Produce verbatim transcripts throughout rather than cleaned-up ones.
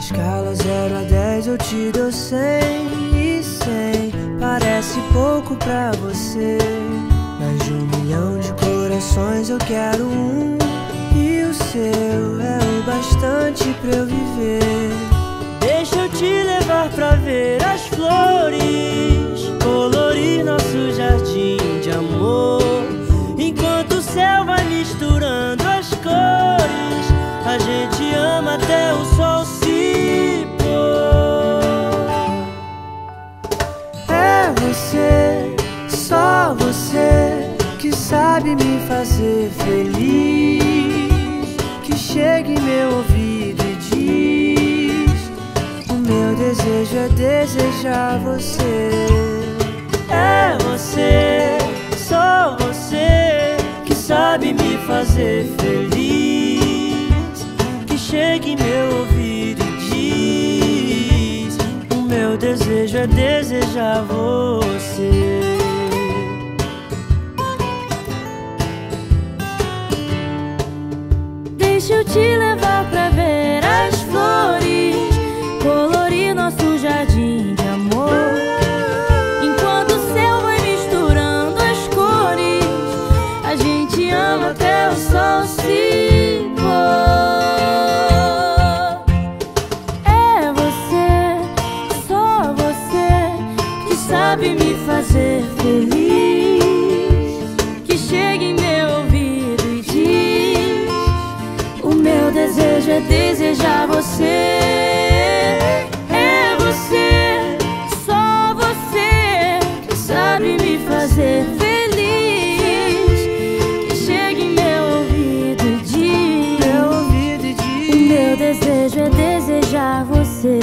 escala zero a dez eu te dou cem e cem. Parece pouco pra você, mas de um milhão de corações eu quero um, e o seu é o bastante pra eu viver. Deixa eu te levar pra ver as flores, colorir nosso jardim de amor, enquanto o céu vai misturando as cores. A gente ama até o sol se pôr. É você, só você, que sabe me fazer feliz, que chega em meu ouvido e diz: o meu desejo é desejar você. É você, só você, que sabe me fazer feliz, chega em meu ouvido e diz: o meu desejo é desejar você. Deixa eu te levar pra ver as flores, colorir nosso jardim de amor, enquanto o céu vai misturando as cores. A gente ama até o sol se pôr. Sabe me fazer feliz, que chega em meu ouvido e diz: o meu desejo é desejar você. É você, só você, que sabe me fazer feliz, que chega em meu ouvido e diz: meu ouvido e diz, o meu desejo é desejar você.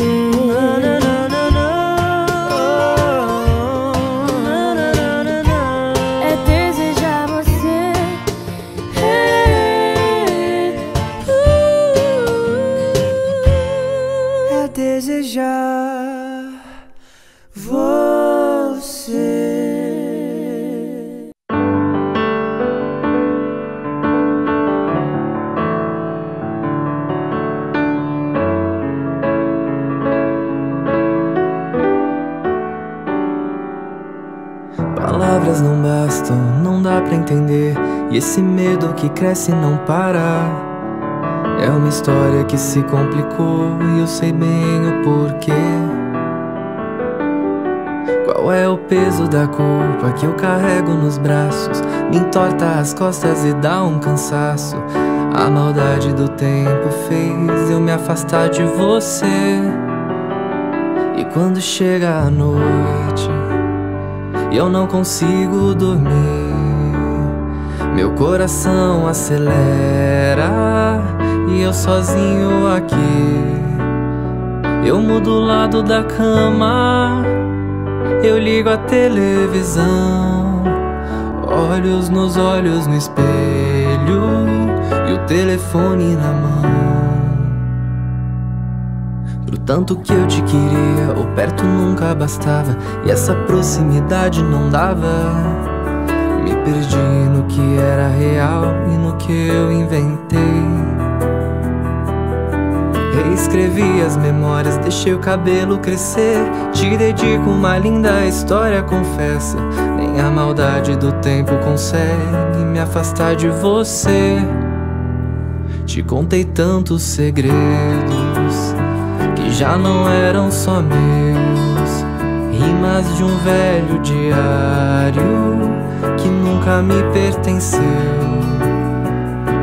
Esse medo que cresce e não para, é uma história que se complicou e eu sei bem o porquê. Qual é o peso da culpa que eu carrego nos braços? Me entorta as costas e dá um cansaço. A maldade do tempo fez eu me afastar de você. E quando chega a noite e eu não consigo dormir, meu coração acelera e eu sozinho aqui. Eu mudo o lado da cama, eu ligo a televisão, olhos nos olhos no espelho e o telefone na mão. Pro tanto que eu te queria, o perto nunca bastava e essa proximidade não dava. Me perdi no que era real e no que eu inventei. Reescrevi as memórias, deixei o cabelo crescer. Te dedico uma linda história, confessa. Nem a maldade do tempo consegue me afastar de você. Te contei tantos segredos que já não eram só meus, rimas de um velho diário que nunca me pertenceu.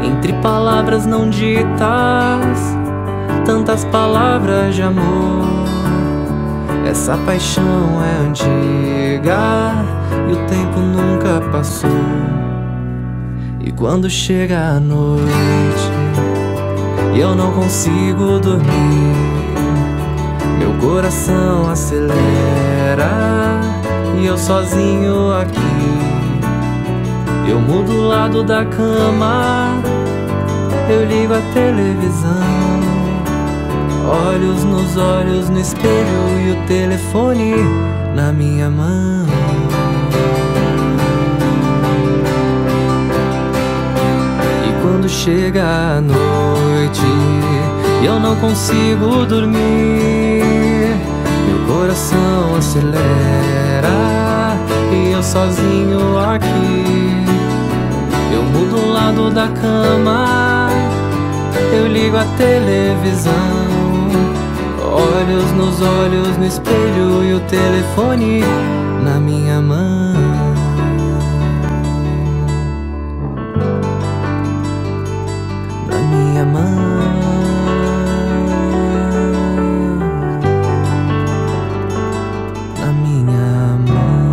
Entre palavras não ditas, tantas palavras de amor. Essa paixão é antiga e o tempo nunca passou. E quando chega a noite e eu não consigo dormir, meu coração acelera e eu sozinho aqui. Eu mudo o lado da cama, eu ligo a televisão, olhos nos olhos no espelho e o telefone na minha mão. E quando chega a noite eu não consigo dormir. Meu coração acelera e eu sozinho aqui. Eu mudo o lado da cama, eu ligo a televisão, olhos nos olhos no espelho e o telefone na minha mão. Na minha mão. Na minha mão.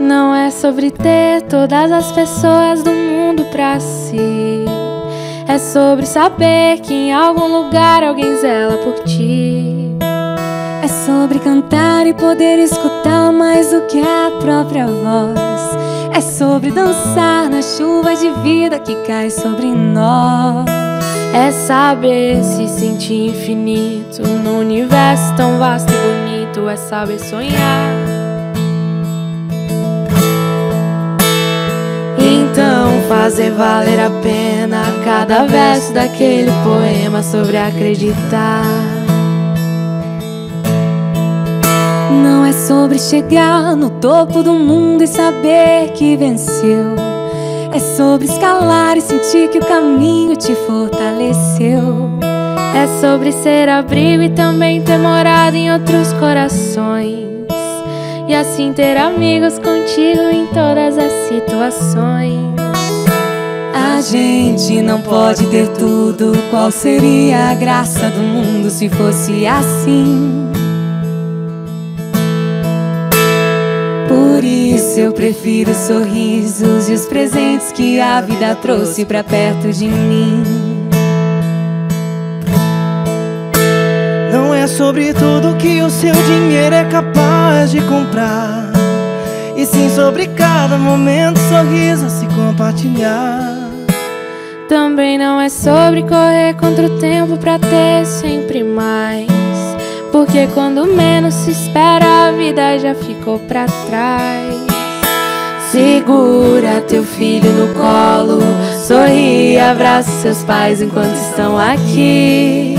Não é sobre ter todas as pessoas do mundo pra si, é sobre saber que em algum lugar alguém zela por ti. É sobre cantar e poder escutar mais do que a própria voz. É sobre dançar na chuva de vida que cai sobre nós. É saber se sentir infinito num universo tão vasto e bonito. É saber sonhar. Então fazer valer a pena cada verso daquele poema sobre acreditar. Não é sobre chegar no topo do mundo e saber que venceu. É sobre escalar e sentir que o caminho te fortaleceu. É sobre ser abrigo e também ter morado em outros corações, e assim ter amigos contigo em todas as situações. A gente não pode ter tudo, qual seria a graça do mundo se fosse assim? Por isso eu prefiro os sorrisos e os presentes que a vida trouxe pra perto de mim. É sobre tudo que o seu dinheiro é capaz de comprar, e sim sobre cada momento, sorriso a se compartilhar. Também não é sobre correr contra o tempo pra ter sempre mais, porque quando menos se espera a vida já ficou pra trás. Segura teu filho no colo, sorri e abraça seus pais enquanto estão aqui.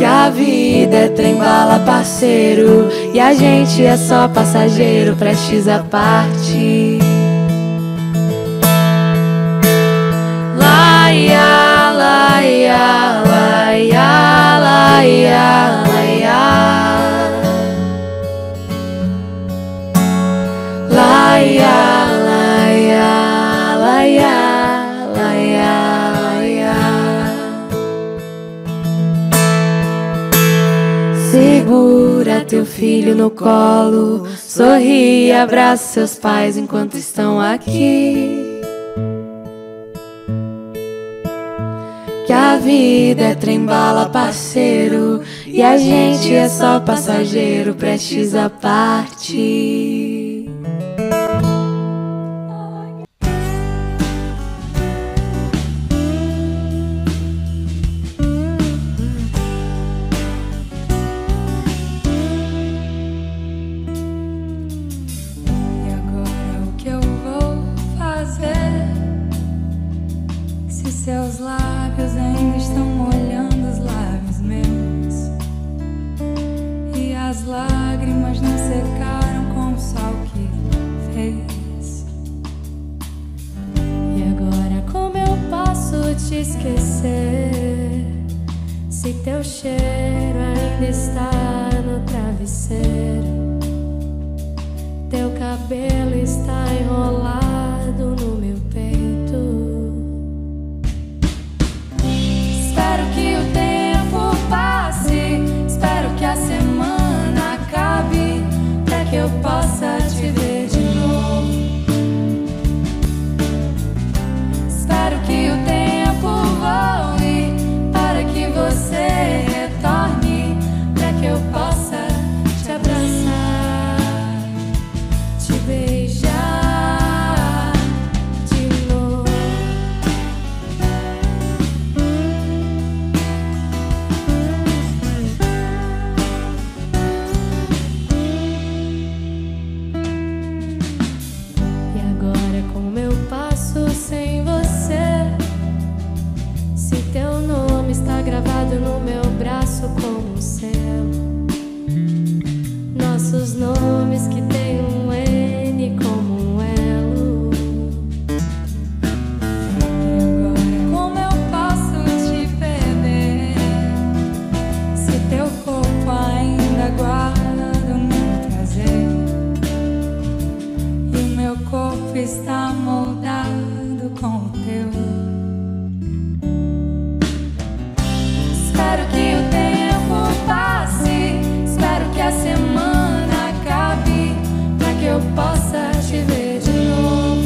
Que a vida é trem-bala, parceiro, e a gente é só passageiro, prestes a partir. Laia, laia, laia, laia, laia. Laia, laia, laia, laia. Segura teu filho no colo, sorri e abraça seus pais enquanto estão aqui. Que a vida é trem-bala, parceiro, e a gente é só passageiro, prestes a partir. Seus lábios ainda estão molhando os lábios meus, e as lágrimas não secaram com o sol que fez. E agora como eu posso te esquecer, se teu cheiro ainda está no travesseiro, teu cabelo está enrolado no meu peito. Espero que o tempo passe, espero que a semana acabe, pra que eu possa te ver de novo. Espero que o tempo voe, para que você retorne, pra que eu possa te abraçar, te beijar. corpo está moldado com o teu. Espero que o tempo passe, espero que a semana acabe, pra que eu possa te ver de novo.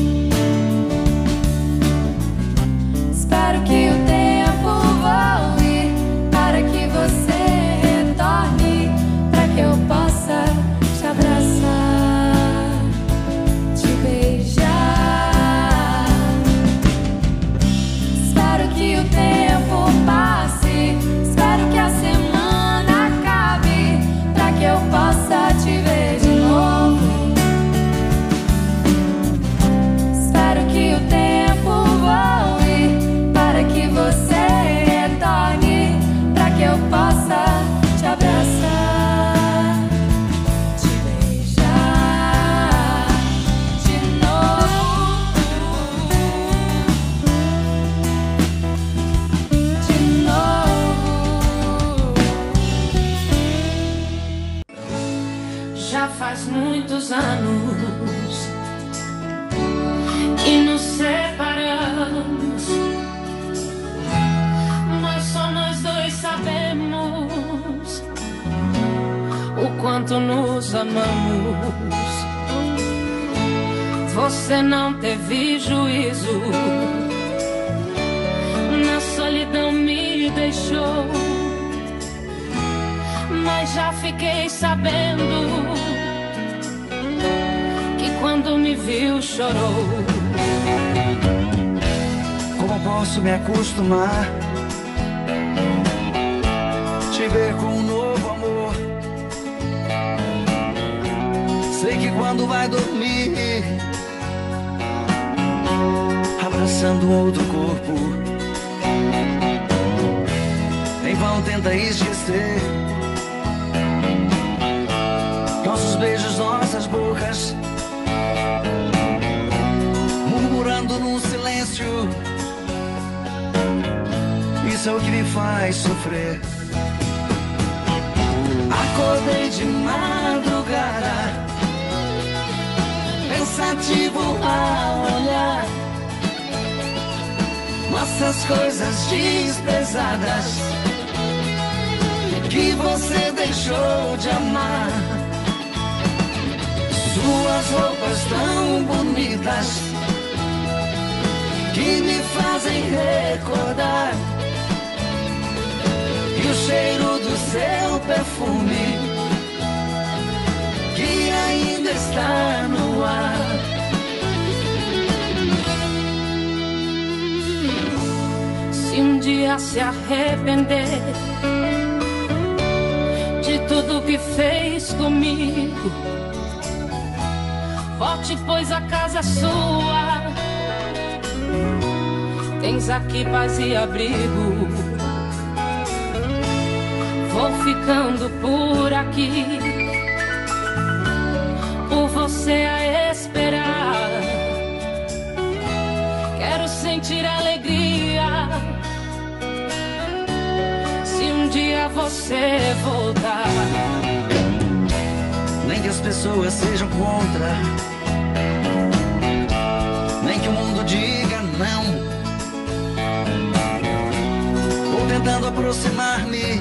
Espero que o tempo voe, para que você retorne, pra que eu possa te abraçar. Que o tempo passe, espero que a semana acabe, pra que eu possa te ver de novo. Espero que o tempo voe, para que você retorne, pra que eu possa te abraçar, te beijar de novo. Faz muitos anos que nos separamos, mas só nós dois sabemos o quanto nos amamos. Você não teve juízo, na solidão me deixou, mas já fiquei sabendo que quando me viu chorou. Como posso me acostumar, te ver com um novo amor? Sei que quando vai dormir, abraçando outro corpo, em vão tenta esquecer nossos beijos, nossas bocas, murmurando num silêncio. Isso é o que me faz sofrer. Acordei de madrugada, pensativo ao olhar nossas coisas desprezadas que você deixou de amar. Suas roupas tão bonitas que me fazem recordar, e o cheiro do seu perfume que ainda está no ar. Se um dia se arrepender de tudo que fez comigo, volte, pois a casa é sua, tens aqui paz e abrigo. Vou ficando por aqui, por você a esperar. Quero sentir alegria se um dia você voltar. Nem que as pessoas sejam contra, nem que o mundo diga não. Vou tentando aproximar-me,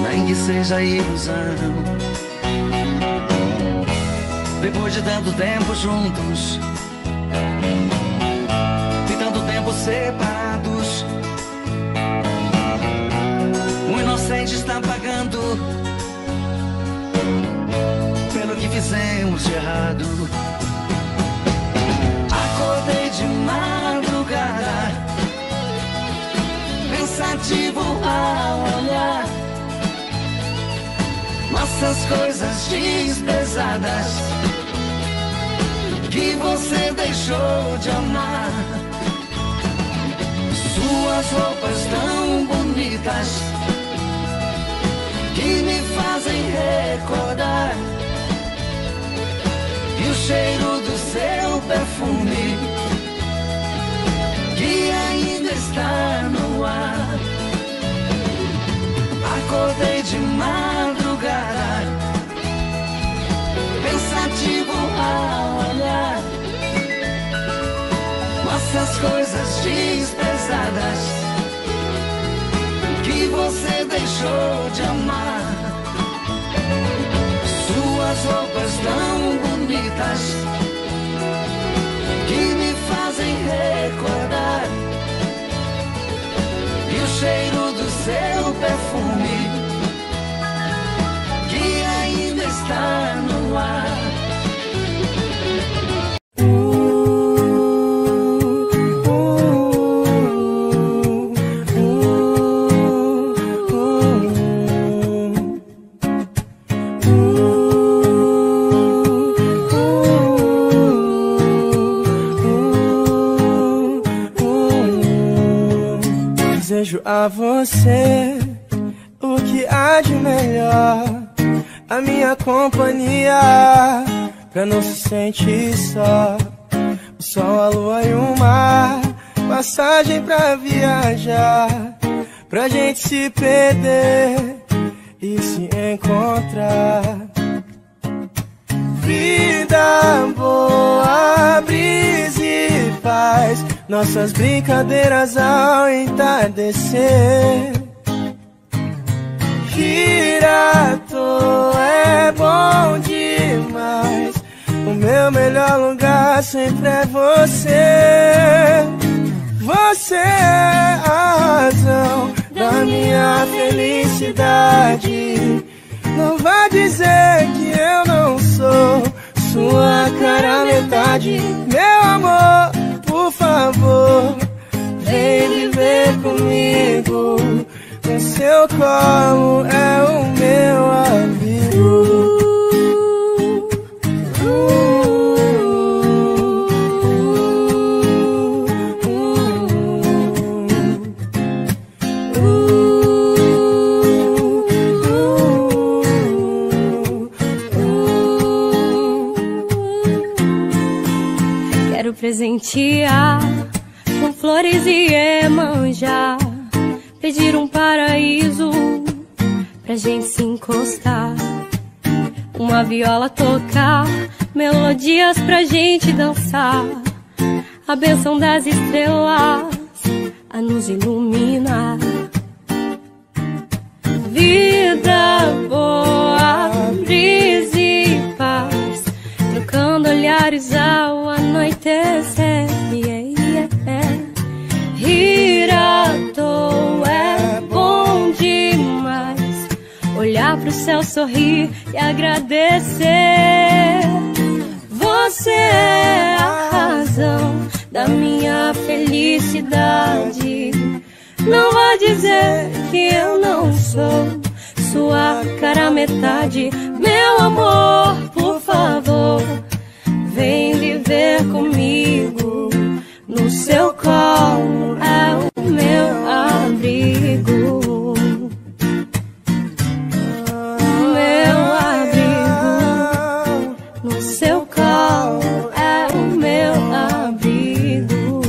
nem que seja ilusão. Depois de tanto tempo juntos e tanto tempo separados, o inocente está pagando pelo que fizemos de errado. Acordei de madrugada, pensativo ao olhar nossas coisas desprezadas que você deixou de amar. Suas roupas tão bonitas que me fazem recordar, e o cheiro do seu perfume que ainda está no ar. Acordei de madrugada, pensativo. deixou de amar. Suas roupas tão bonitas que me fazem recordar, e o cheiro do seu perfume que ainda está no ar. Desejo a você o que há de melhor, a minha companhia pra não se sentir só. O sol, a lua e o mar, passagem pra viajar, pra gente se perder e se encontrar. Vida boa, brisa e paz, nossas brincadeiras ao entardecer. Rir à toa é bom demais, o meu melhor lugar sempre é você. Você é a razão da minha felicidade. Não vá dizer que eu não sou sua cara metade. Meu amor, por favor, vem viver comigo, no seu colo é o meu abrigo. Presentear com flores e Iemanjá, pedir um paraíso pra gente se encostar, uma viola tocar, melodias pra gente dançar, a bênção das estrelas a nos iluminar. Vida boa, brisa e paz, trocando olhares ao anoitecer, yeah, yeah, yeah. Rir à toa é bom demais, olhar pro céu, sorrir e agradecer. Você é a razão da minha felicidade. Não vá dizer que eu não sou sua cara metade. Meu amor, por favor, vem viver comigo, no seu colo é o meu abrigo. Meu abrigo, no seu colo é o meu abrigo.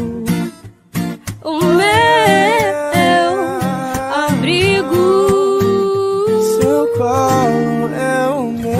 O meu abrigo, no seu colo é o meu.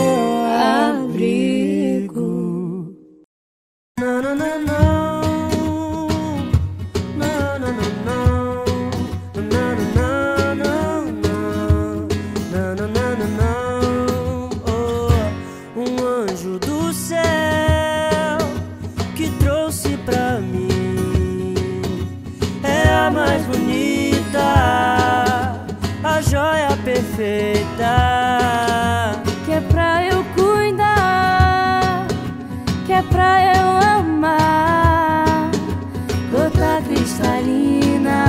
Que é pra eu cuidar, que é pra eu amar. Gota cristalina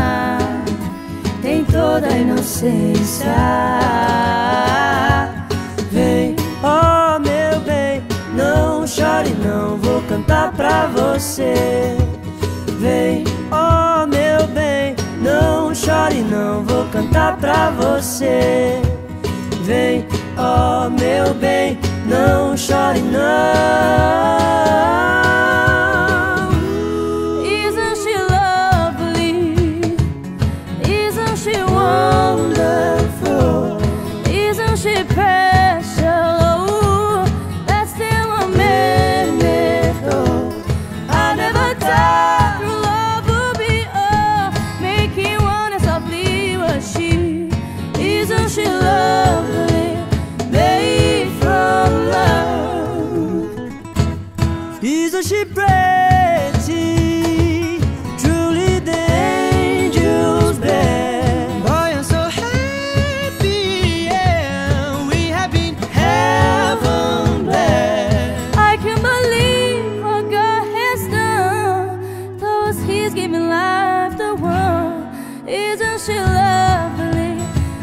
tem toda a inocência. Vem, oh meu bem, não chore, não vou cantar pra você. Vem, oh meu bem, não chore, não vou cantar pra você. Vem, oh meu bem, não chore não. Isn't she lovely? Isn't she wonderful? Isn't she special? Oh, that's still a miracle. I never thought true love would be all. Make you wanna softly worship. Isn't she pretty? Truly the angel's best. Boy, I'm so happy, yeah. We have been heaven blessed. I can't believe what God has done. Those He's given life to one. Isn't she lovely?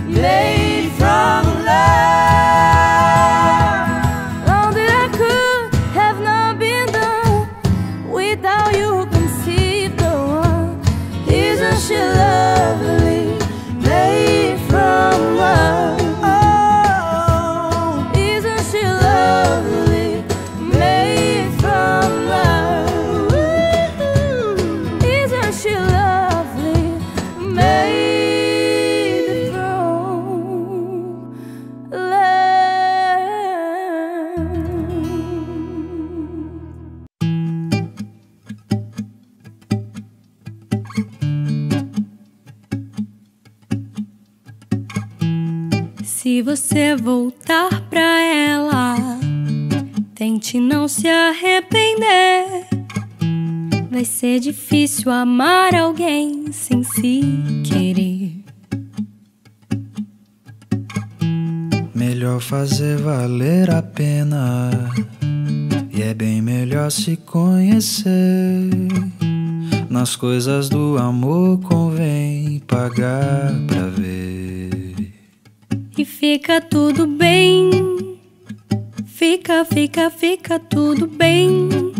Made from love. Se você voltar pra ela, tente não se arrepender. Vai ser difícil amar alguém sem se querer. Melhor fazer valer a pena, e é bem melhor se conhecer. Nas coisas do amor convém pagar pra ver. E fica tudo bem, fica, fica, fica tudo bem.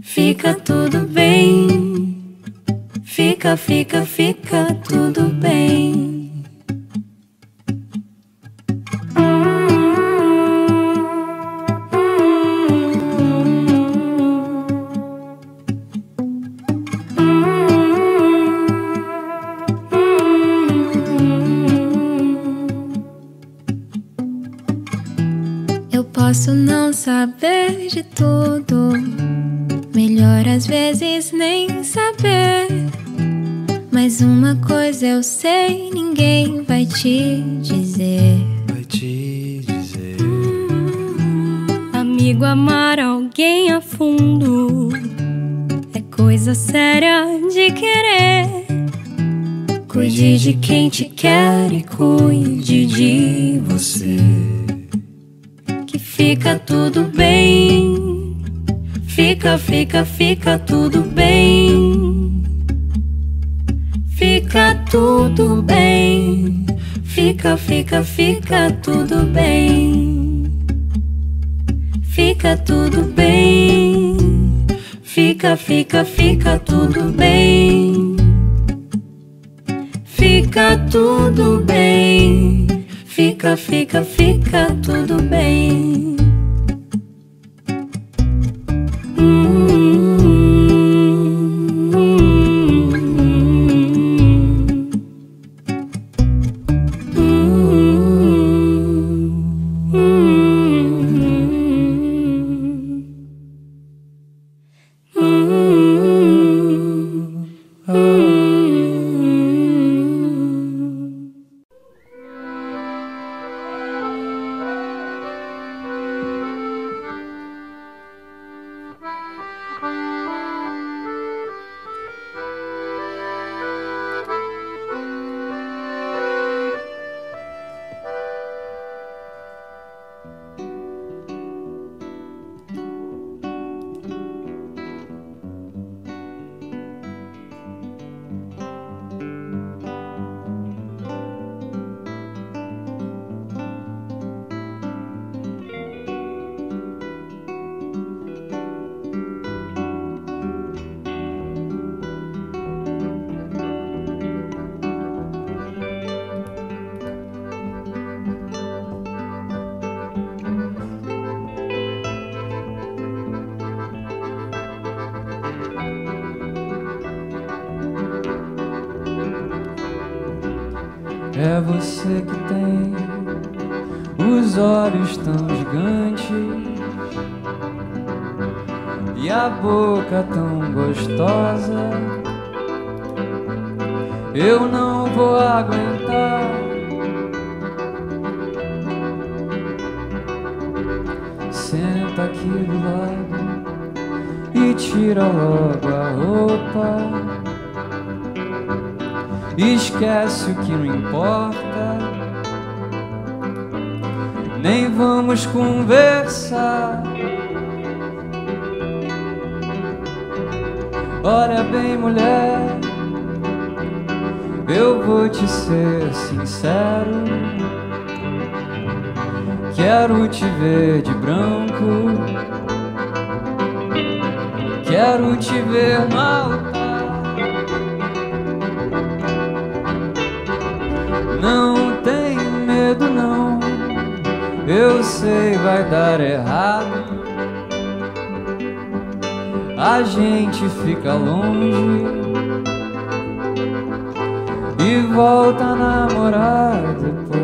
Fica tudo bem, fica, fica, fica tudo bem. Posso não saber de tudo, melhor às vezes nem saber. Mas uma coisa eu sei, ninguém vai te dizer. Vai te dizer. Hum, amigo, amar alguém a fundo é coisa séria de querer. Cuide de quem te quer e cuide de você. Fica tudo bem, fica, fica, fica tudo bem. Fica tudo bem, fica, fica, fica tudo bem. Fica tudo bem, fica, fica, fica tudo bem. Fica tudo bem, fica, fica, fica tudo bem. É você que tem os olhos tão gigantes e a boca tão gostosa. Eu não vou aguentar. Senta senta aqui do lado e tira logo a roupa. Esquece o que não importa, nem vamos conversar. Ora bem, mulher, eu vou te ser sincero. Quero te ver de branco, quero te ver mal. Não tem medo não, eu sei vai dar errado. A gente fica longe e volta a namorar depois.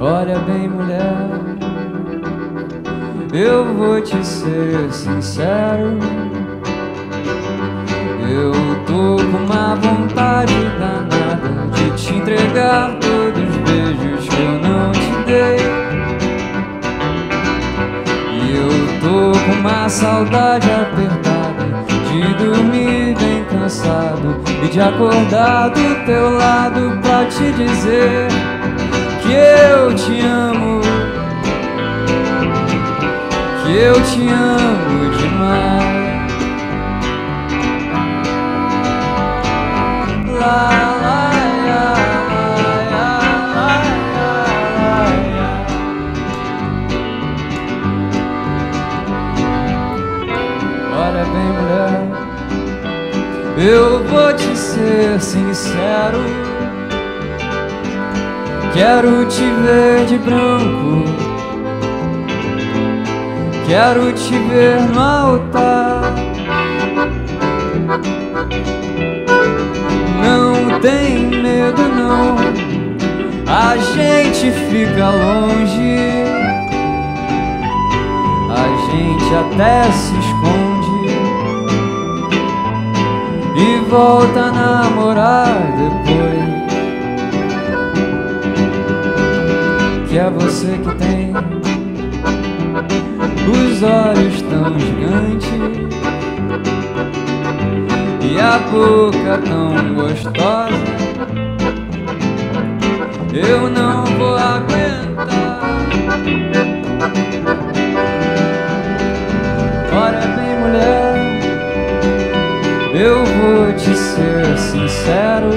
Olha bem, mulher, eu vou te ser sincero. Eu tô com uma vontade danada de te entregar todos os beijos que eu não te dei. E eu tô com uma saudade apertada de dormir bem cansado e de acordar do teu lado pra te dizer que eu te amo, que eu te amo demais. Olha bem, mulher, eu vou te ser sincero. Quero te ver de branco, quero te ver no altar. Não tem medo não, a gente fica longe, a gente até se esconde e volta a namorar depois. Que é você que tem os olhos tão gigantes e a boca tão gostosa, eu não vou aguentar. Ora bem, mulher, eu vou te ser sincero.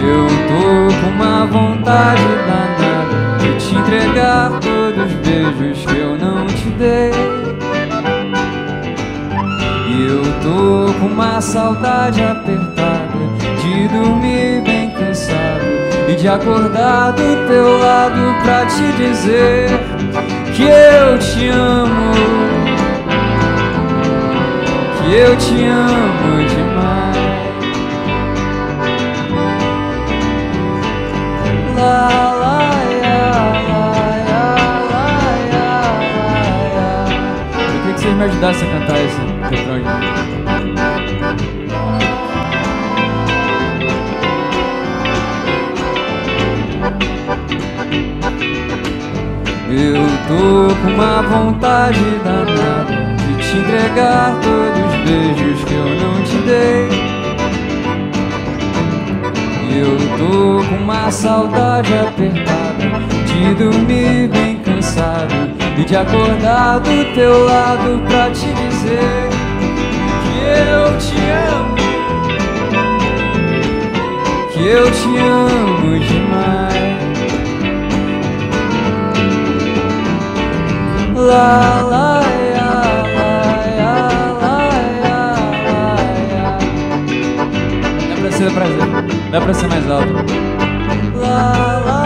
Eu tô com uma vontade danada de te entregar todos os beijos que eu não te dei. Eu tô com uma saudade apertada de dormir bem cansado e de acordar do teu lado pra te dizer que eu te amo, que eu te amo demais. Lá, lá, eu queria que vocês me ajudassem a cantar isso. Eu tô com uma vontade danada de te entregar todos os beijos que eu não te dei. Eu tô com uma saudade apertada de dormir bem cansado e de acordar do teu lado pra te dizer eu te amo, que eu te amo demais. Lá, lá, ia, lá, ia, lá, ia, lá, ia. Dá pra ser, prazer. Dá pra ser mais alto. Lá, lá.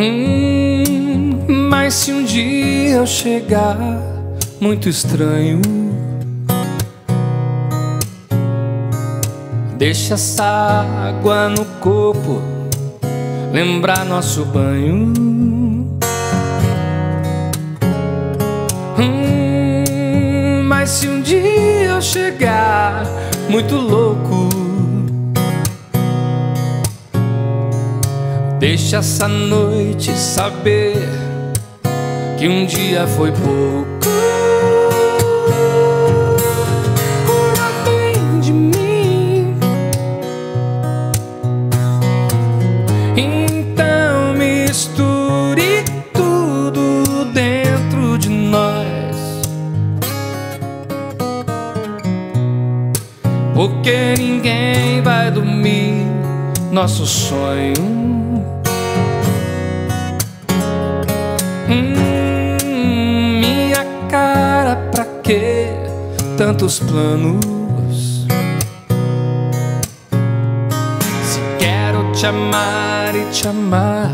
Hum, mas se um dia eu chegar muito estranho, deixa essa água no corpo lembrar nosso banho. Hum, mas se um dia eu chegar muito louco, deixa essa noite saber que um dia foi pouco. Porque ninguém vai dormir nosso sonho. Hum, minha cara, pra que tantos planos? Se quero te amar e te amar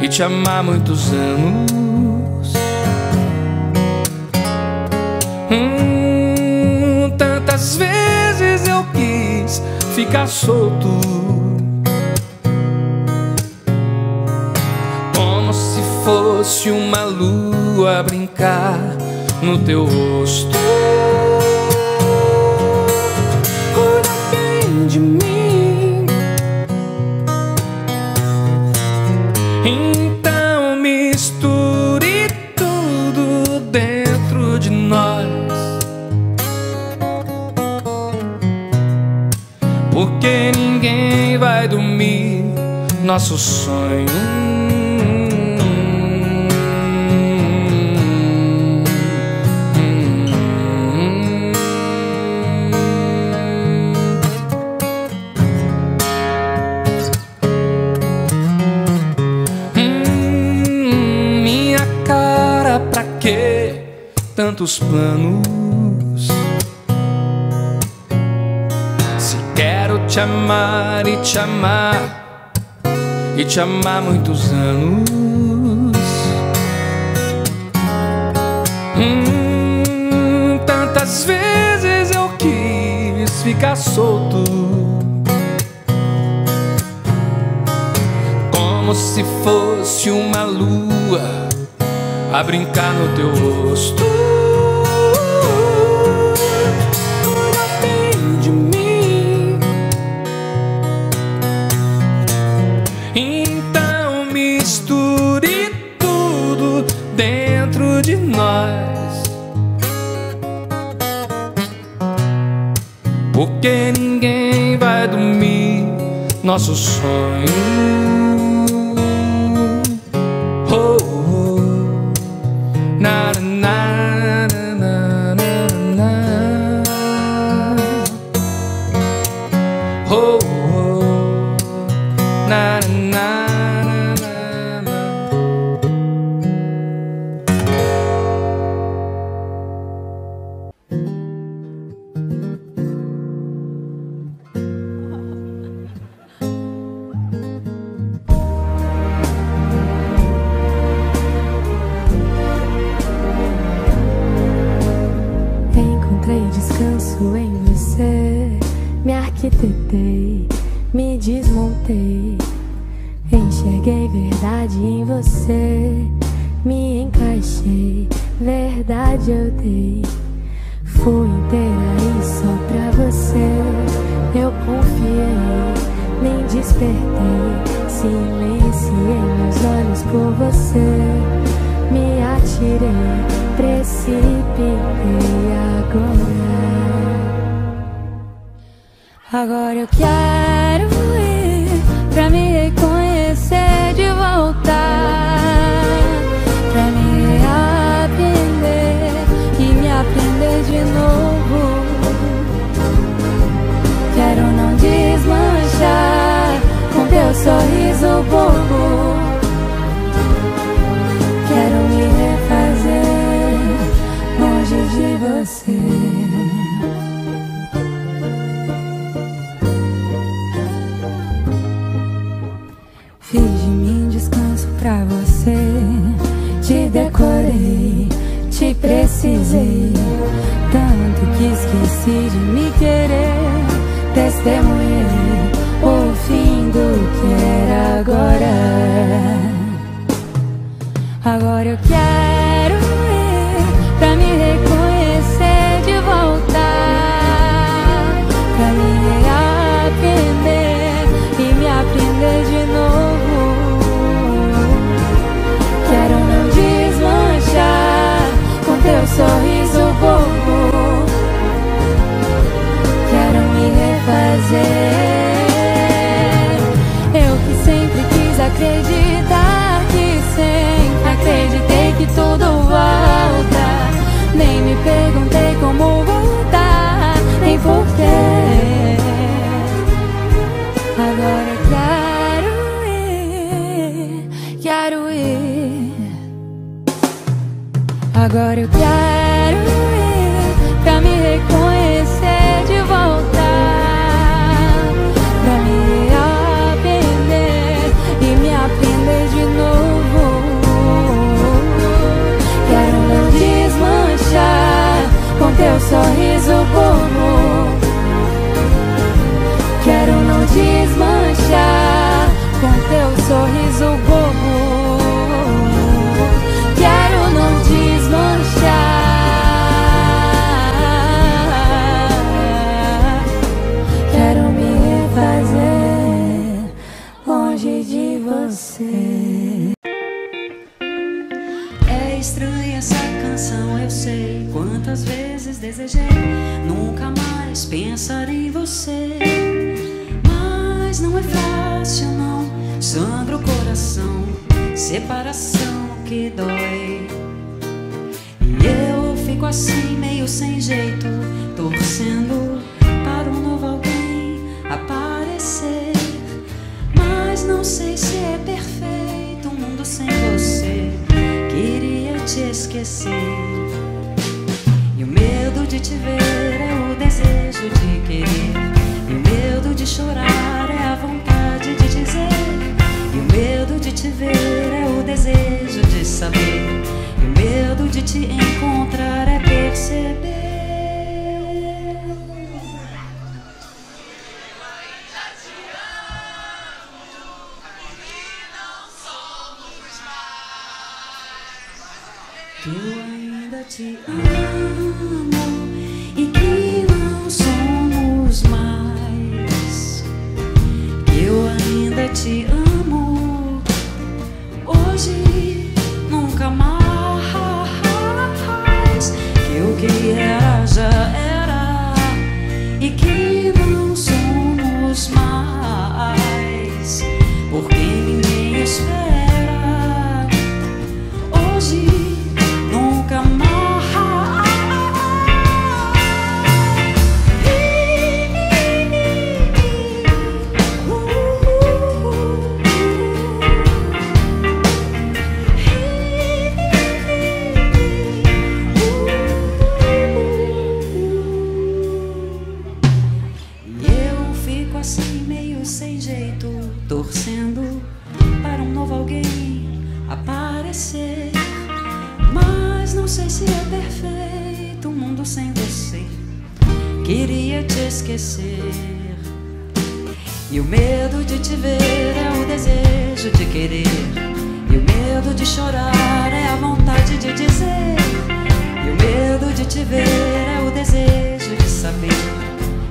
e te amar muitos anos. Hum, tantas vezes ficar solto, como se fosse uma lua a brincar no teu rosto. Cuida bem de mim, então misture tudo dentro de nós. Porque ninguém vai dormir nosso sonho. Hum, minha cara, pra que tantos planos? Te amar e te amar e te amar muitos anos. Hum, tantas vezes eu quis ficar solto, como se fosse uma lua a brincar no teu rosto. Misture tudo dentro de nós, porque ninguém vai dormir nosso sonho. Oh, oh. Na, na, na, na, na, na. Oh, oh. Na, na, na. Descanso em você, me arquitetei, me desmontei, enxerguei verdade em você, me encaixei, verdade eu dei, fui inteira e só pra você, eu confiei, nem despertei, silenciei meus olhos por você. Me atirei, precipitei agora. Agora eu quero ir pra me reconhecer de volta, pra me aprender e me aprender de novo. Quero não desmanchar com teu sorriso bobo. Você testemunhei o fim do que era agora. Agora eu quero ir pra me reconhecer de volta, pra me reaprender e me aprender de novo. Quero não desmanchar com teu sorriso bobo. Quero me refazer. Eu que sempre quis acreditar, que sempre acreditei que tudo volta. Nem me perguntei como voltar, nem porquê. Agora quero ir, quero ir. Agora eu quero ir pra me reconhecer de volta, pra me aprender e me aprender de novo. Quero não desmanchar com teu sorriso bobo. Quero não desmanchar com teu sorriso bobo. Quero não desmanchar. É estranha essa canção, eu sei. Quantas vezes desejei nunca mais pensar em você. Mas não é fácil, não. Sangra o coração, separação que dói. E eu fico assim, meio sem jeito, torcendo para um novo alguém aparecer. Mas não sei se é perfeito um mundo sem você. Queria te esquecer. E o medo de te ver é o desejo de querer. E o medo de chorar é a vontade de dizer. E o medo de te ver é o desejo de saber. E o medo de te encontrar é perceber. Eu ainda te amo e que não somos mais. Eu ainda te amo hoje, nunca mais. Que o que era já era e que não somos mais. Porque ninguém espera hoje. E o medo de te ver é o desejo de querer. E o medo de chorar é a vontade de dizer. E o medo de te ver é o desejo de saber.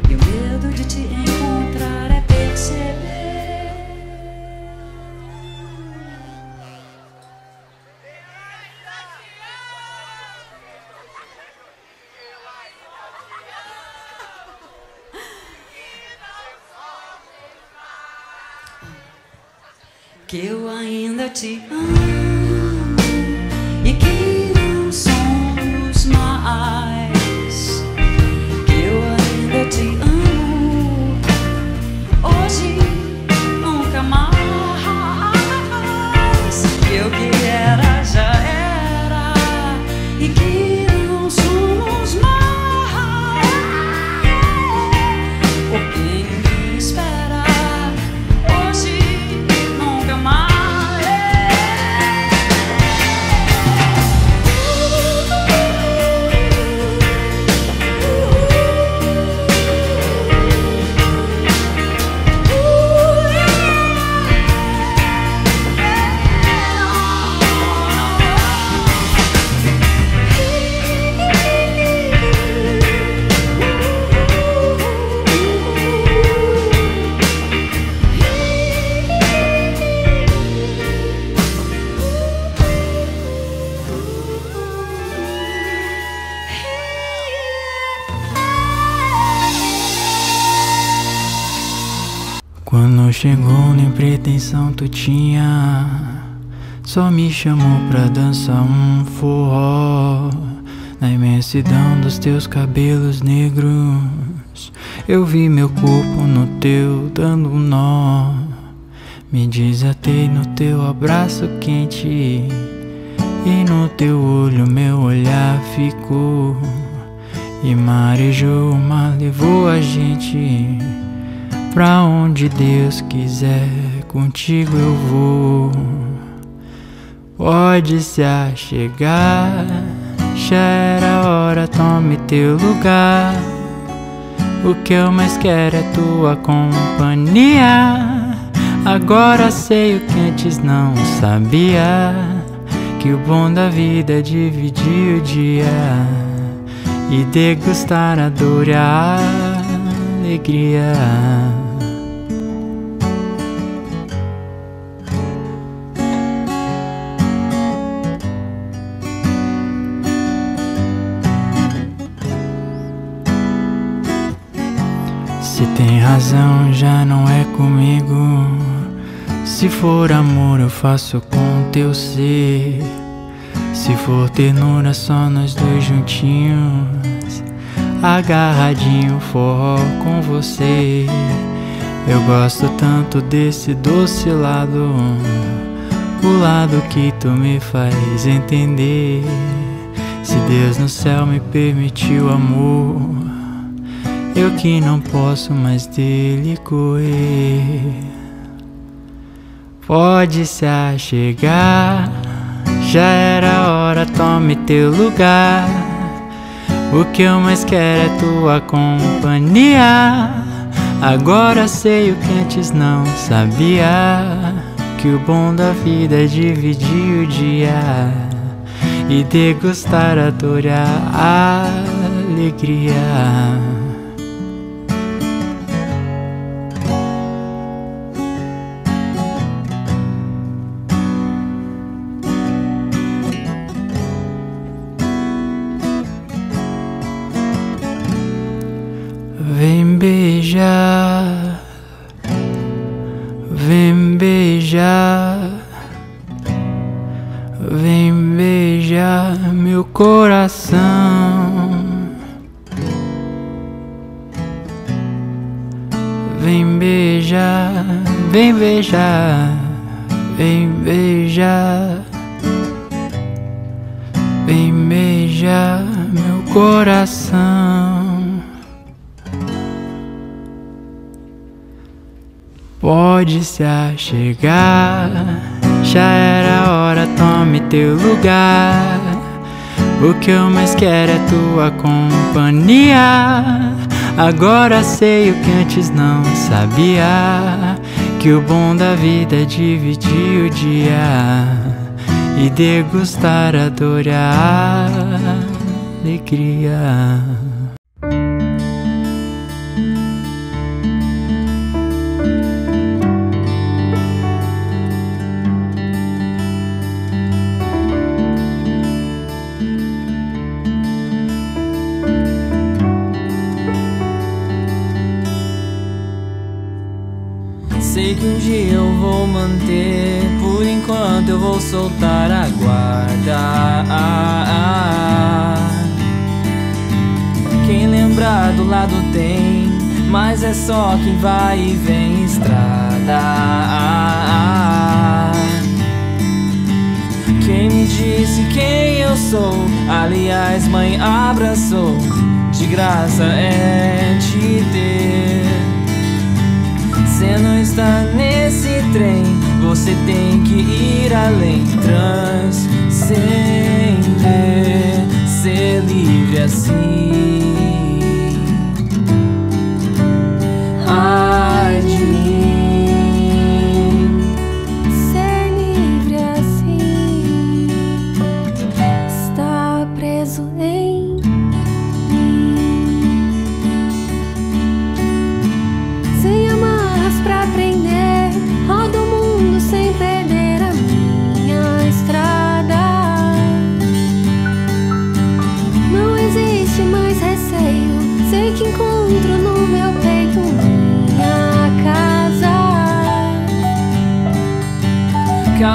E o medo de te encontrar é perceber. Que eu ainda te amo e que não somos mais. Que eu ainda te amo hoje, nunca mais. Que eu que era já era e que não somos mais. Porque ninguém espera hoje. Come on, yeah. Quando chegou nem pretensão tu tinha, só me chamou pra dançar um forró. Na imensidão dos teus cabelos negros, eu vi meu corpo no teu dando um nó. Me desatei no teu abraço quente e no teu olho meu olhar ficou. E marejou, o mar levou a gente pra onde Deus quiser, contigo eu vou. Pode se achegar, já era hora, tome teu lugar. O que eu mais quero é tua companhia. Agora sei o que antes não sabia, que o bom da vida é dividir o dia e degustar a dor e a alegria. Se tem razão já não é comigo, se for amor eu faço com teu ser. Se for ternura só nós dois juntinhos, agarradinho forró com você. Eu gosto tanto desse doce lado, o lado que tu me faz entender. Se Deus no céu me permitiu amor, eu que não posso mais dele correr. Pode se achegar, já era hora, tome teu lugar. O que eu mais quero é tua companhia. Agora sei o que antes não sabia, que o bom da vida é dividir o dia e degustar a dor e a alegria. Vem beijar, vem beijar, vem beijar meu coração. Vem beijar, vem beijar, vem beijar, vem beijar meu coração. Pode se achegar, já era hora, tome teu lugar. O que eu mais quero é tua companhia. Agora sei o que antes não sabia, que o bom da vida é dividir o dia e degustar a dor e a alegria. Sei que um dia eu vou manter, por enquanto eu vou soltar a guarda. ah, ah, ah. Quem lembrar do lado tem, mas é só quem vai e vem estrada. ah, ah, ah. Quem me disse quem eu sou, aliás mãe abraçou, de graça é te ter. Você não está nesse trem, você tem que ir além, transcender, ser livre assim. Ai de mim, ser livre assim, está preso em mim. Sem amar pra aprender, roda o mundo sem perder a minha estrada. Não existe mais receita.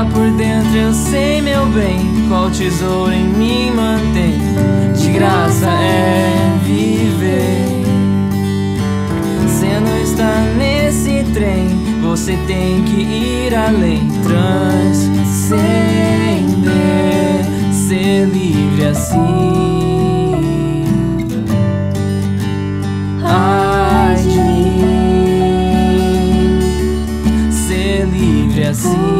lá por dentro, eu sei, meu bem, qual tesouro em mim mantém. De graça é viver. Você não está nesse trem, você tem que ir além. Transcender, ser livre assim. Ai de mim, ser livre assim.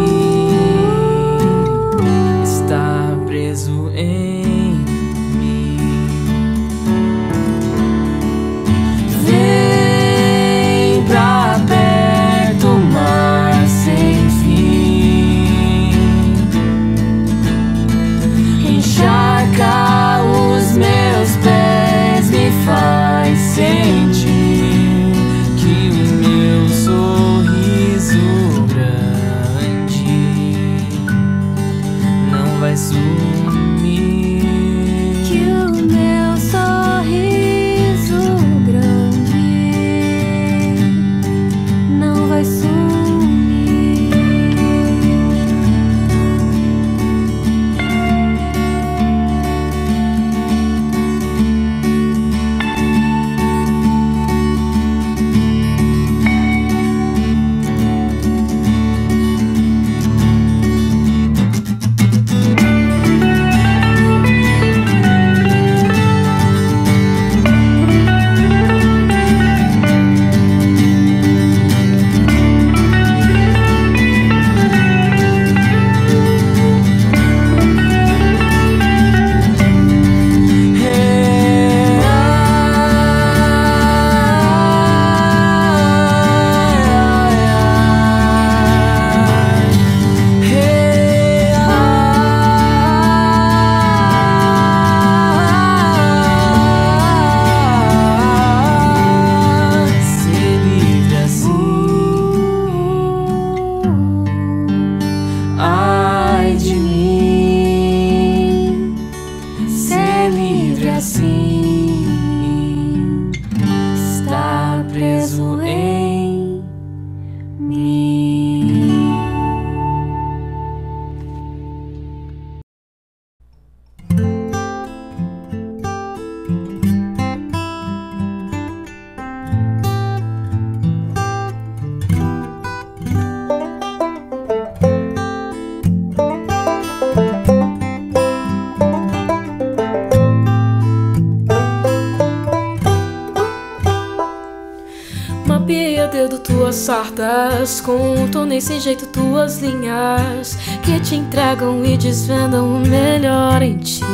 Sardas, contornei sem jeito tuas linhas que te entregam e desvendam o melhor em ti.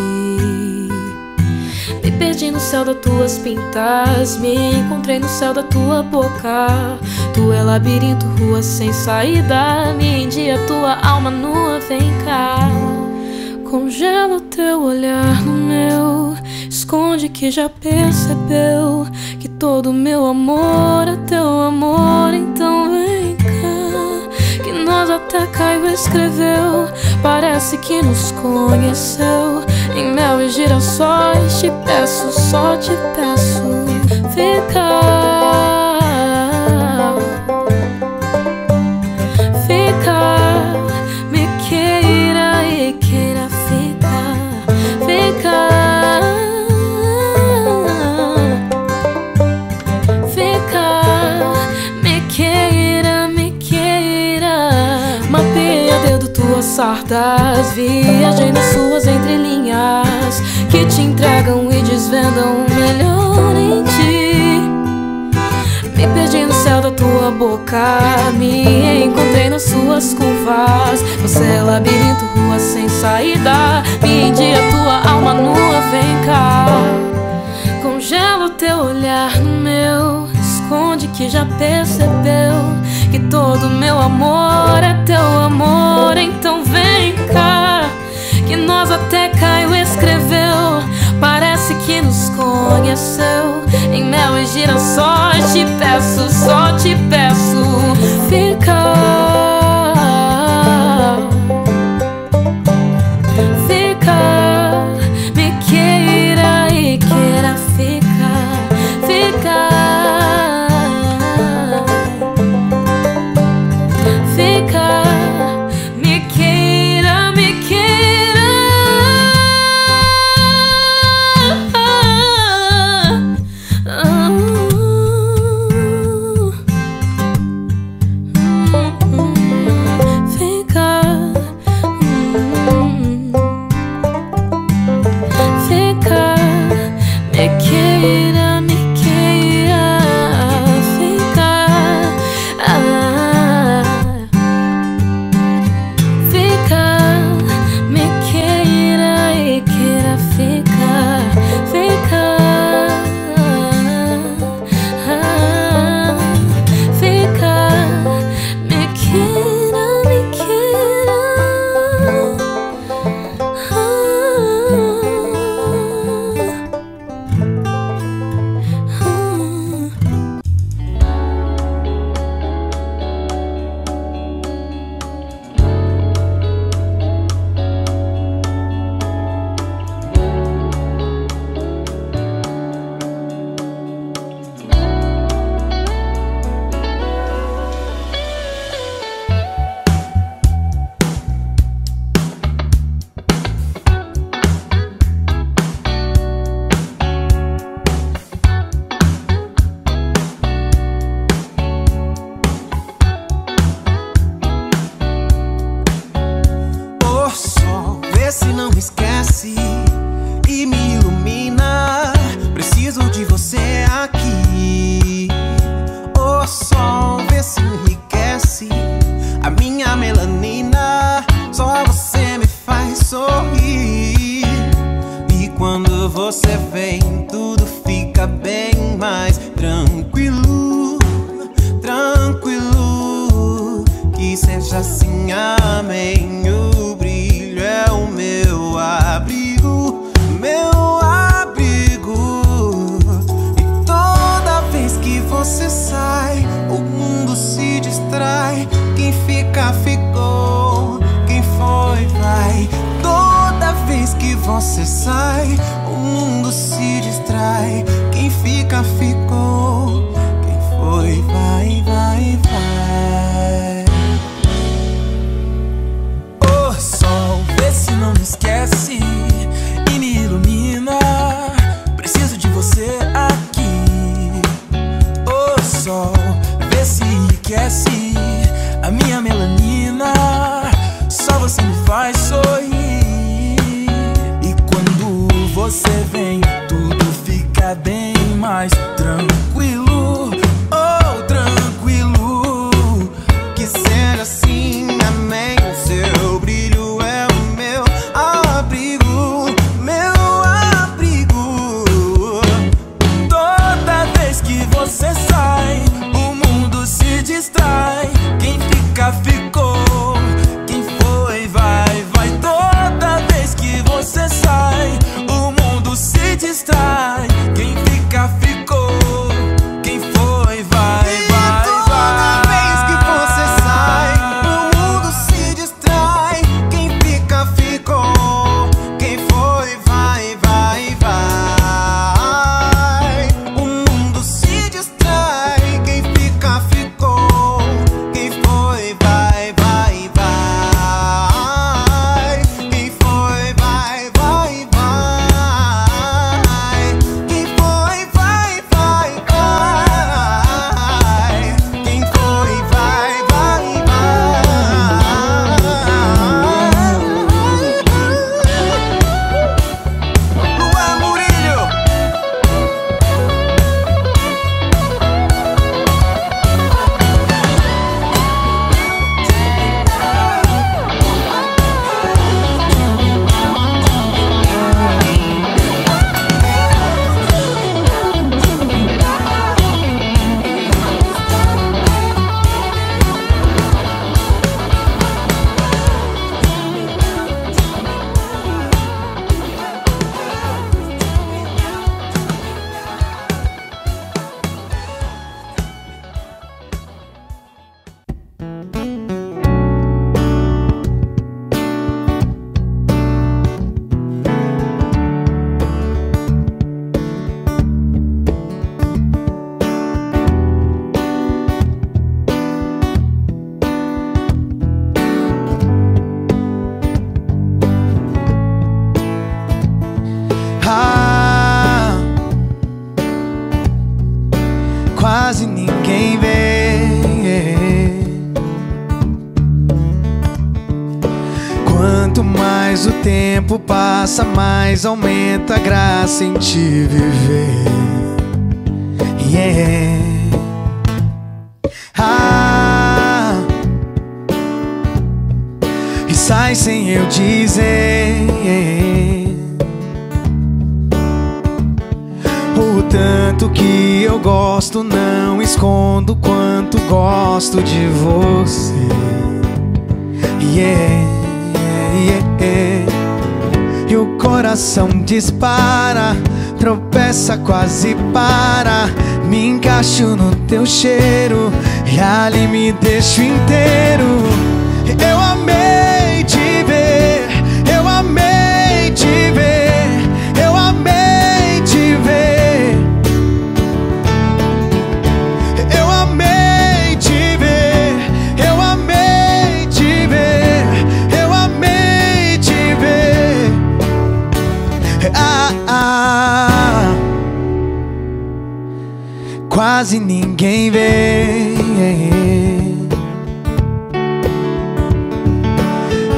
Me perdi no céu das tuas pintas, me encontrei no céu da tua boca. Tu é labirinto, rua sem saída, me endia tua alma nua, vem cá. Congela o teu olhar no meu, esconde que já percebeu que todo meu amor é teu amor, então vem cá. Que nós até Caio escreveu, parece que nos conheceu. Em mel e girassóis te peço, só te peço, fica. Fica, me queira e queira ficar, fica. Sardas, viajei nas suas entrelinhas que te entregam e desvendam o melhor em ti. Me perdi no céu da tua boca, me encontrei nas suas curvas. Você é labirinto, rua sem saída, me endia tua alma nua, vem cá. Congela o teu olhar no meu, esconde que já percebeu que todo meu amor é teu amor, então vem cá. Que nós até Caio escreveu, parece que nos conheceu. Em mel e girassóis te peço, só te peço, fica. Fica, me queira e queira ficar, fica. Fica, me queira. meu sol, vê se enriquece a minha melanina. Só você me faz sorrir. E quando você vem, tudo fica bem mais tranquilo, tranquilo. Que seja assim, amém. O brilho é o meu abrigo, meu abrigo. E toda vez que você sai, o mundo se distrai. Quem fica, ficou. Quem foi, vai. Toda vez que você sai, o mundo se distrai. Quem fica, ficou. Quem foi, vai, vai, vai. Oh, sol, vê se não me esquece e me ilumina. Preciso de você aqui. Oh, sol, vê se enriquece a minha melanina. Só você me faz sorrir. E quando você vem, tudo fica bem mais tranquilo, oh, tranquilo. Que seja assim, amém. Seu brilho é o meu abrigo, meu abrigo. Toda vez que você sai, o mundo se distrai. Quem fica, ficou. Quem foi, vai, vai. Toda vez que você sai, o mundo se distrai. Quem fica, ficou. Quem foi, vai, vai, vai. Toda vez que você sai, o mundo se distrai. Quem fica, ficou. Quem foi, vai, vai, vai. O mundo se distrai. Quem fica, ficou. Quem foi, vai, vai, vai. Quem foi, vai, vai, vai. Quem foi, vai, vai, vai. Quem foi, vai, vai, vai. Luan Murillo. Quase ninguém vê. Quanto mais o tempo passa, mais aumenta a graça em te viver. Yeah. Ah, e sai sem eu dizer o tanto que eu gosto, não escondo quanto gosto de você. Yeah, yeah, yeah. E o coração dispara, tropeça, quase para. Me encaixo no teu cheiro e ali me deixo inteiro. Eu amei te ver, eu amei te ver, eu amei te ver. Quase ninguém vê.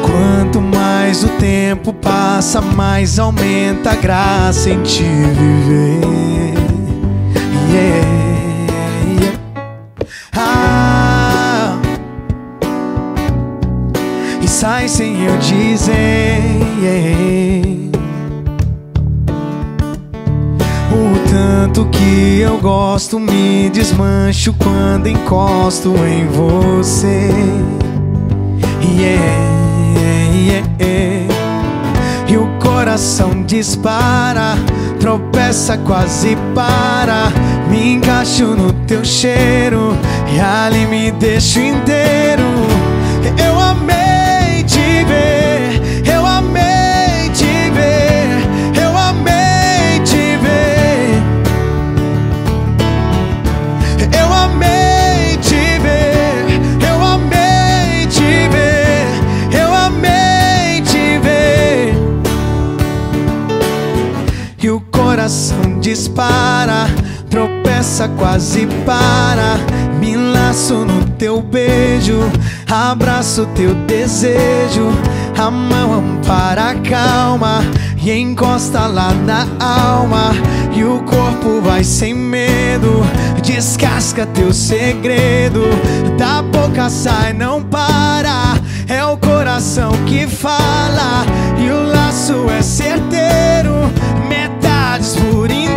Quanto mais o tempo passa, mais aumenta a graça em te viver. Yeah, yeah. sai sem eu dizer. O tanto que eu gosto, me desmancho quando encosto em você. Yeah, yeah, yeah. E o coração dispara, tropeça, quase para. Me encaixo no teu cheiro e ali me deixo inteiro. Eu amei te ver, eu amei te ver, eu amei te ver. Eu amei te ver, eu amei te ver, eu amei te ver. E o coração dispara, tropeça, quase para. Me laço no teu beijo, abraço teu desejo. A mão ampara a calma e encosta lá na alma. E o corpo vai sem medo, descasca teu segredo. Da boca sai, não para, é o coração que fala. E o laço é certeiro, metades por inteiro.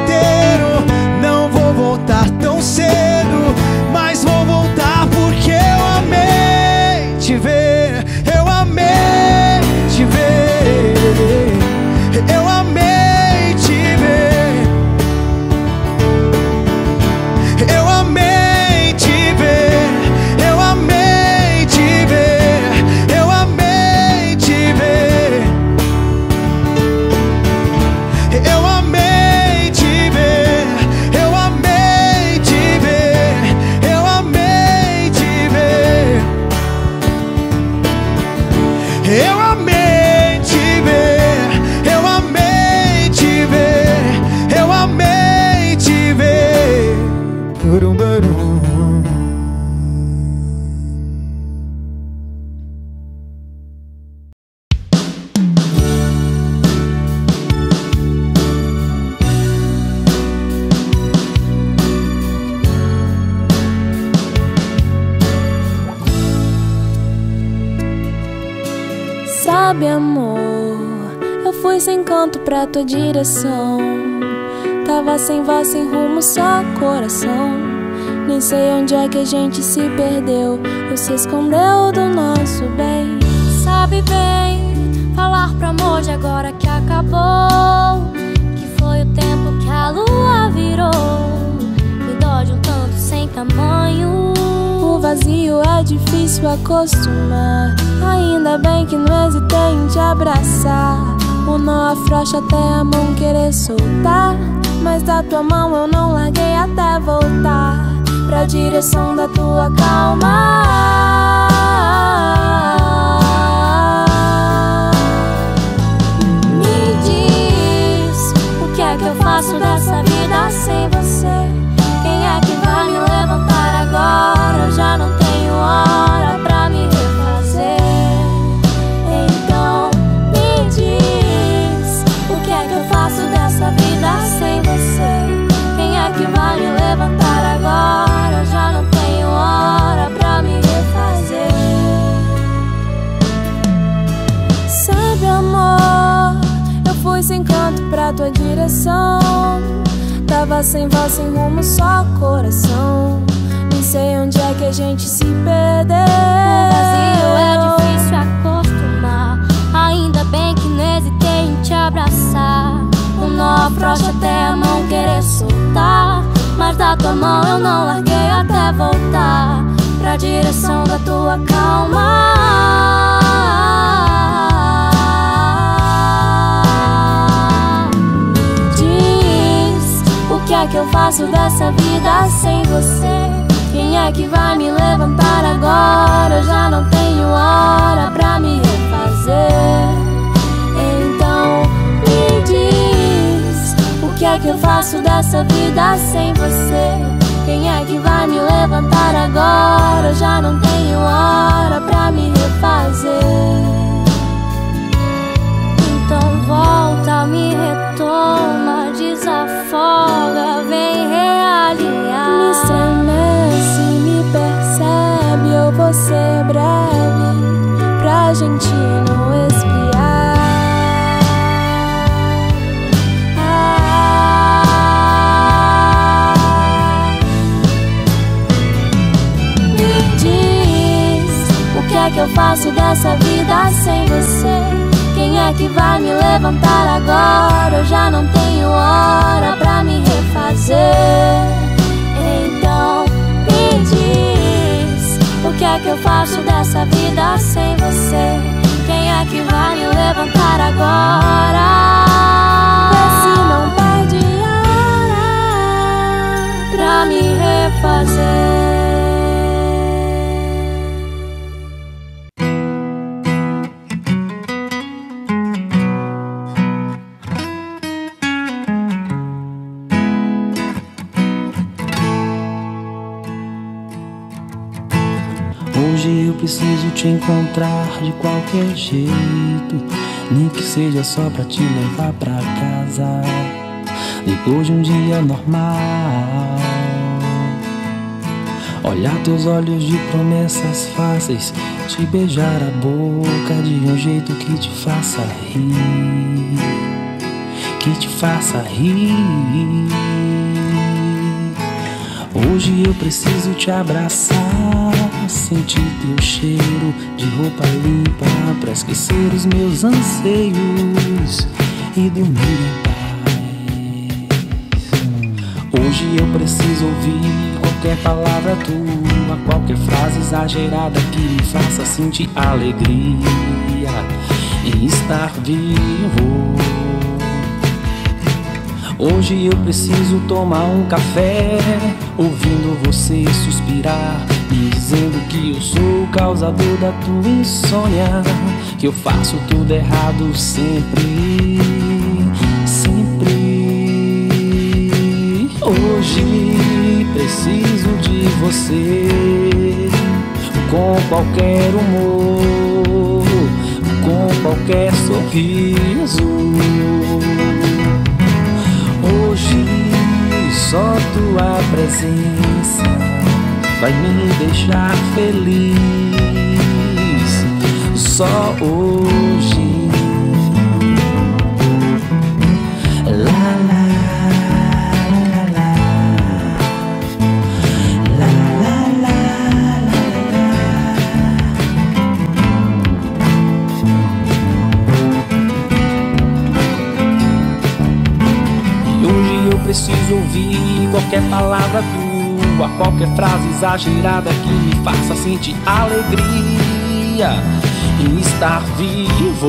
Não vou voltar tão cedo, mas vou voltar porque eu amei te ver, eu amei te ver, eu amei te ver, eu amei te ver, eu amei te ver, eu amei te ver, eu amei. Sabe, amor, eu fui sem canto pra tua direção. Tava sem voz, sem rumo, só coração. Nem sei onde é que a gente se perdeu ou se escondeu do nosso bem. Sabe bem, falar pro amor de agora que acabou, que foi o tempo que a lua virou. Me dói de um tanto sem tamanho. O vazio é difícil acostumar. Ainda bem que não hesitei em te abraçar. O nó afrouxa até a mão querer soltar, mas da tua mão eu não larguei até voltar pra direção da tua calma. Me diz, o que é que eu faço dessa vida sem você? Quem é que vai me levantar agora? Eu já não tenho hora pra me refazer. Então me diz, o que é que eu faço dessa vida sem você? Quem é que vai me levantar agora? Eu já não tenho hora pra me refazer. Sabe, amor, eu fui sem canto pra tua direção. Tava sem voz, sem rumo, só coração. Nem sei onde é que a gente se perdeu. O vazio é difícil acostumar. Ainda bem que não hesitei em te abraçar. O nó afrouxa até a mão querer soltar, mas da tua mão eu não larguei até voltar pra direção da tua calma. O que é que eu faço dessa vida sem você? Quem é que vai me levantar agora? Eu já não tenho hora pra me refazer. Então me diz, o que é que eu faço dessa vida sem você? Quem é que vai me levantar agora? Eu já não tenho hora pra me refazer. Então volta, me retoma, desafoga, vem realinhar. Me estremece, me percebe, eu vou ser breve pra gente não espiar. Ah, me diz, o que é que eu faço dessa vida sem você? Quem é que vai me levantar agora? Eu já não tenho hora pra me refazer. Então me diz, o que é que eu faço dessa vida sem você? Quem é que vai me levantar agora? Vê se não perde a hora pra me refazer. Hoje eu preciso te encontrar de qualquer jeito, nem que seja só pra te levar pra casa depois de um dia normal. Olhar teus olhos de promessas fáceis, te beijar a boca de um jeito que te faça rir, que te faça rir. Hoje eu preciso te abraçar, sentir teu cheiro de roupa limpa pra esquecer os meus anseios e dormir em paz. Hoje eu preciso ouvir qualquer palavra tua, qualquer frase exagerada que me faça sentir alegria e estar vivo. Hoje eu preciso tomar um café, ouvindo você suspirar, me dizendo que eu sou o causador da tua insônia, que eu faço tudo errado sempre, sempre. Hoje preciso de você, com qualquer humor, com qualquer sorriso. Hoje só tua presença vai me deixar feliz, só hoje. Lá, lá. Preciso ouvir qualquer palavra tua, qualquer frase exagerada que me faça sentir alegria e estar vivo.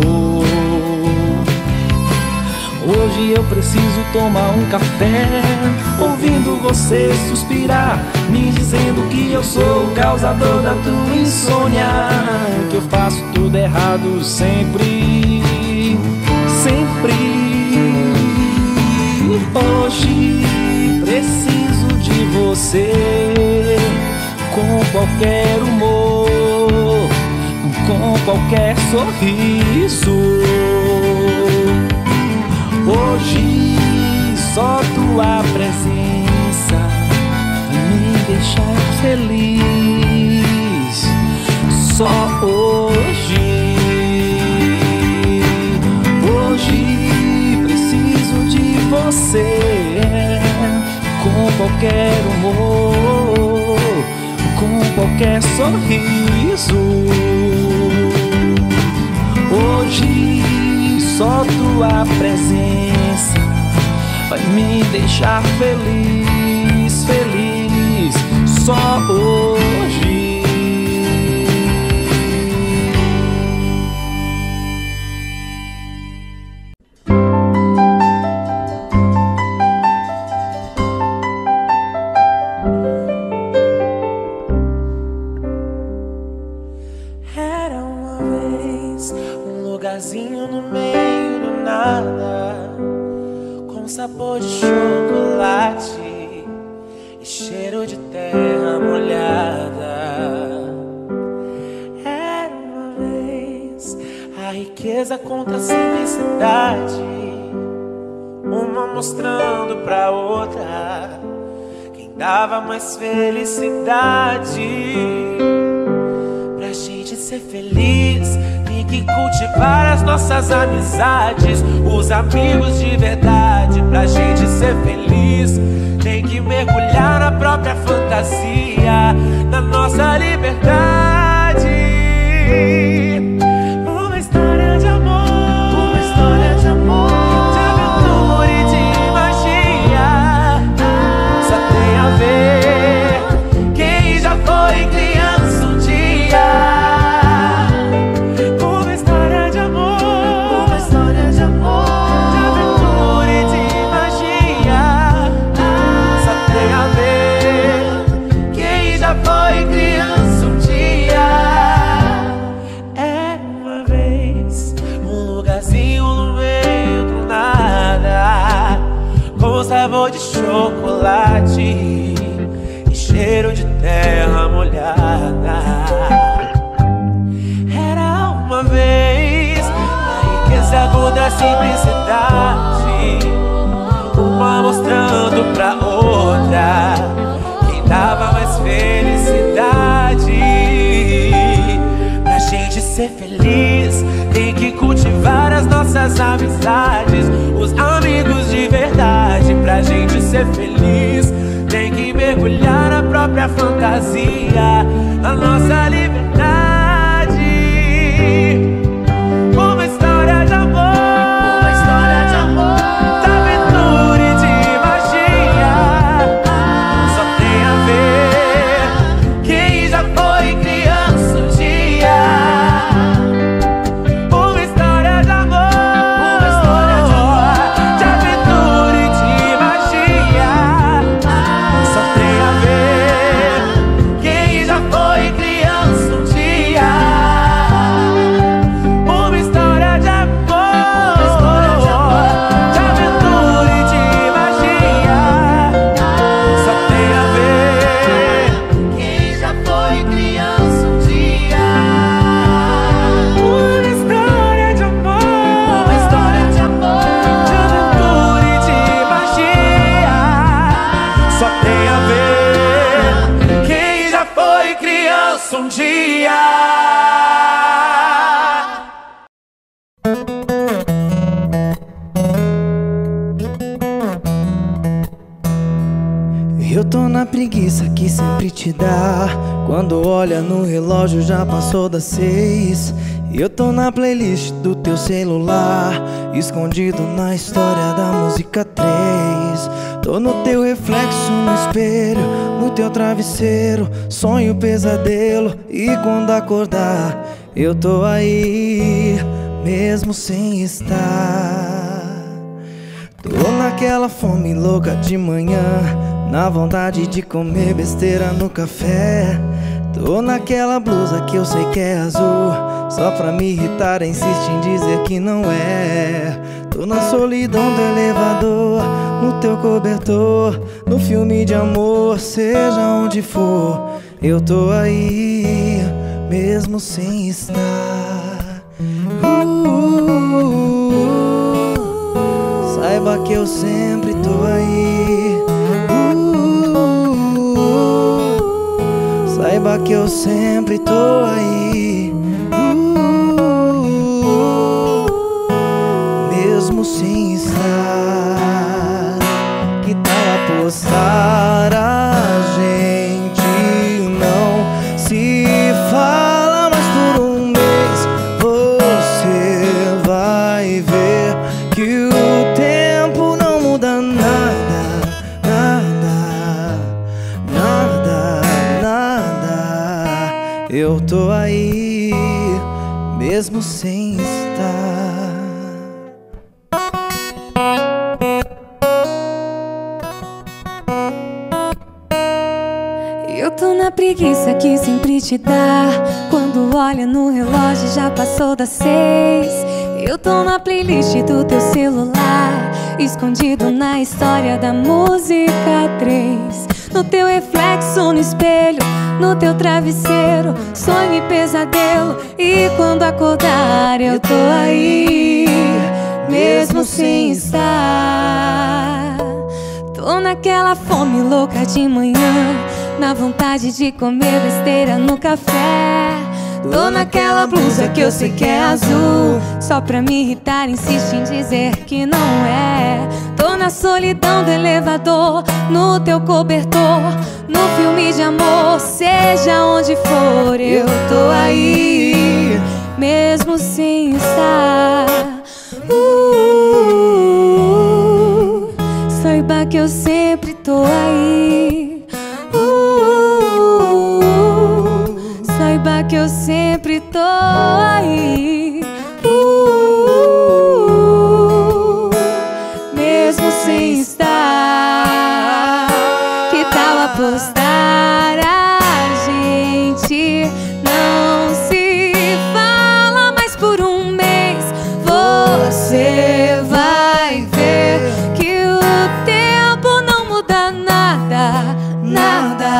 Hoje eu preciso tomar um café, ouvindo você suspirar, me dizendo que eu sou o causador da tua insônia, que eu faço tudo errado sempre, sempre. Hoje preciso de você, com qualquer humor, com qualquer sorriso. Hoje só tua presença vai me deixar feliz, só hoje. Você, com qualquer humor, com qualquer sorriso. Hoje só tua presença vai me deixar feliz, feliz, só hoje. Mais felicidade pra gente ser feliz, me para as nossas amizades, os amigos de verdade, pra gente ser feliz. Tem que mergulhar na própria fantasia, na nossa liberdade. Uma história de amor, uma história de amor, de aventura e de magia. Só tem a ver quem já foi criança um dia. Uma história de amor, uma história de amor, de aventura e de magia. Só tem a ver quem já foi criança um dia. É uma vez, um lugarzinho no meio do nada, com sabor de chocolate e cheiro de terra molhada. Era uma vez a riqueza contra a simplicidade, uma mostrando pra outra quem dava mais felicidade. Pra gente ser feliz tem que cultivar as nossas amizades, os amigos de verdade, pra gente ser feliz. Tem que mergulhar na própria fantasia, na nossa liberdade. Uma história de amor, uma história de amor, de aventura e de magia. Só tem a ver quem já foi criança um dia. Uma história de amor, uma história de amor, de aventura e de magia. Só tem a ver quem já foi criança um dia. Uma história de amor, uma história de amor, de aventura e de magia. Só tem a ver quem já foi criança um dia. Uma história de amor, uma história de amor, de aventura e de magia. Só tem a ver quem já foi criança um dia. Eu tô na preguiça que sempre te dá, quando olha no relógio já passou das seis. Eu tô na playlist do teu celular, escondido na história da música três. Tô no teu reflexo no espelho, no teu travesseiro, sonho pesadelo. E quando acordar, eu tô aí, mesmo sem estar. Tô naquela fome louca de manhã, na vontade de comer besteira no café. Tô naquela blusa que eu sei que é azul, só pra me irritar insiste em dizer que não é. Tô na solidão do elevador, no teu cobertor, no filme de amor, seja onde for, eu tô aí, mesmo sem estar. uh, uh, uh, uh, Saiba que eu sempre tô aí. Saiba que eu sempre tô aí, uh, mesmo sem estar. Que tal apostar? A gente não se fala mais por um mês. Você vai ver que o tempo não muda nada, nada, nada, nada. Eu tô aí, mesmo sem estar. Eu tô na preguiça que sempre te dá, quando olha no relógio já passou das seis. Eu tô na playlist do teu celular, escondido na história da música três. No teu reflexo no espelho, no teu travesseiro, sonho e pesadelo. E quando acordar eu tô aí, mesmo sem estar. Tô naquela fome louca de manhã, na vontade de comer besteira no café. Tô naquela blusa que eu sei que é azul, só pra me irritar insiste em dizer que não é. Tô na solidão do elevador, no teu cobertor, no filme de amor, seja onde for, eu tô aí, mesmo sem estar. uh, Saiba que eu sempre tô aí. Saiba que eu sempre tô aí, uh, mesmo sem estar. Que tal apostar? A gente não se fala mais por um mês. Você vai ver que o tempo não muda nada, nada,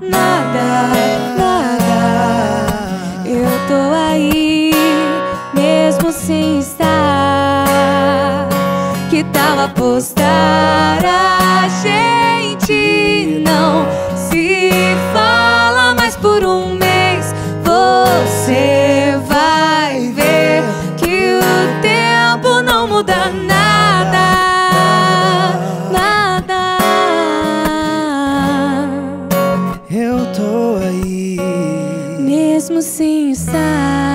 nada. Tô aí, mesmo sem estar. Que tal apostar? A gente não se fala mais por um mês. Você vai ver que o tempo não muda nada, nada. Eu tô aí, mesmo sem estar.